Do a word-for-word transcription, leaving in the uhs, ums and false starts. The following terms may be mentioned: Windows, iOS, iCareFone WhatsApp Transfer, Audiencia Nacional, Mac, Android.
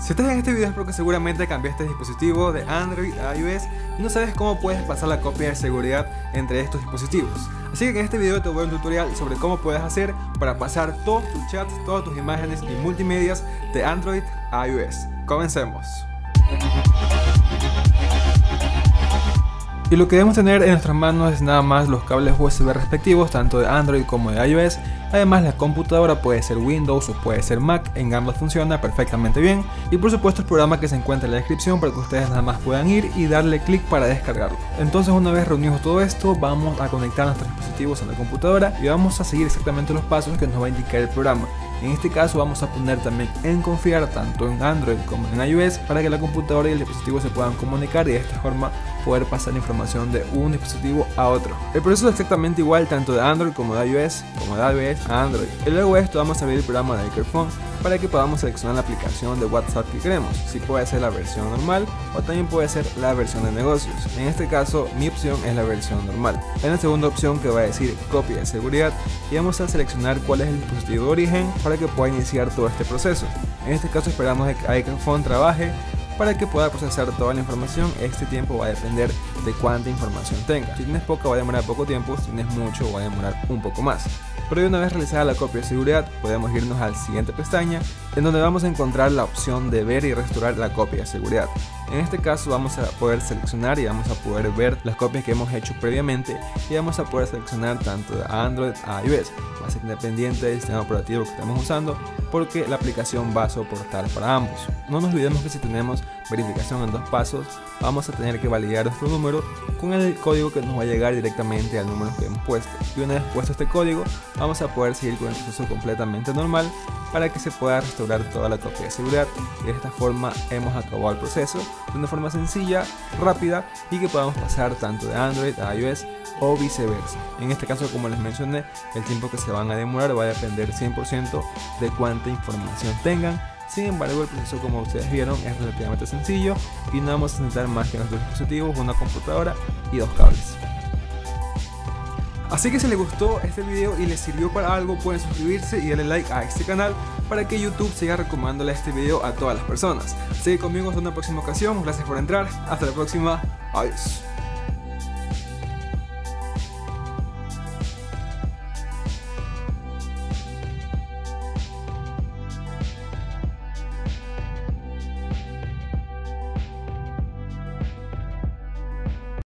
Si estás en este video es porque seguramente cambiaste de dispositivo de Android a iOS y no sabes cómo puedes pasar la copia de seguridad entre estos dispositivos. Así que en este video te voy a dar un tutorial sobre cómo puedes hacer para pasar todos tus chats, todas tus imágenes y multimedias de Android a iOS. Comencemos. Y lo que debemos tener en nuestras manos es nada más los cables U S B respectivos, tanto de Android como de iOS. Además, la computadora puede ser Windows o puede ser Mac, en ambas funciona perfectamente bien. Y por supuesto el programa que se encuentra en la descripción para que ustedes nada más puedan ir y darle clic para descargarlo. Entonces, una vez reunimos todo esto, vamos a conectar nuestros dispositivos a la computadora y vamos a seguir exactamente los pasos que nos va a indicar el programa. En este caso vamos a poner también en confiar tanto en Android como en iOS para que la computadora y el dispositivo se puedan comunicar y de esta forma poder pasar información de un dispositivo a otro. El proceso es exactamente igual tanto de Android como de iOS, como de iOS a Android. Y luego de esto vamos a abrir el programa de iCareFone para que podamos seleccionar la aplicación de WhatsApp que queremos. Si puede ser la versión normal o también puede ser la versión de negocios. En este caso mi opción es la versión normal. En la segunda opción que va a decir copia de seguridad y vamos a seleccionar cuál es el dispositivo de origen para que pueda iniciar todo este proceso. En este caso esperamos que iCareFone trabaje para que pueda procesar toda la información. Este tiempo va a depender de cuánta información tenga. Si tienes poca va a demorar poco tiempo, si tienes mucho va a demorar un poco más. Pero una vez realizada la copia de seguridad podemos irnos al siguiente pestaña en donde vamos a encontrar la opción de ver y restaurar la copia de seguridad. En este caso vamos a poder seleccionar y vamos a poder ver las copias que hemos hecho previamente y vamos a poder seleccionar tanto de Android a iOS. Va a ser independiente del sistema operativo que estamos usando porque la aplicación va a soportar para ambos. No nos olvidemos que si tenemos verificación en dos pasos vamos a tener que validar nuestro número con el código que nos va a llegar directamente al número que hemos puesto y una vez puesto este código vamos a poder seguir con el proceso completamente normal para que se pueda restaurar toda la copia de seguridad y de esta forma hemos acabado el proceso de una forma sencilla, rápida y que podamos pasar tanto de Android a iOS o viceversa. En este caso, como les mencioné, el tiempo que se van a demorar va a depender cien por ciento de cuánta información tengan. Sin embargo, el proceso, como ustedes vieron, es relativamente sencillo y no vamos a necesitar más que nuestros dispositivos, una computadora y dos cables. Así que si les gustó este video y les sirvió para algo, pueden suscribirse y darle like a este canal para que YouTube siga recomendándole este video a todas las personas. Sigue conmigo hasta una próxima ocasión, gracias por entrar, hasta la próxima, adiós.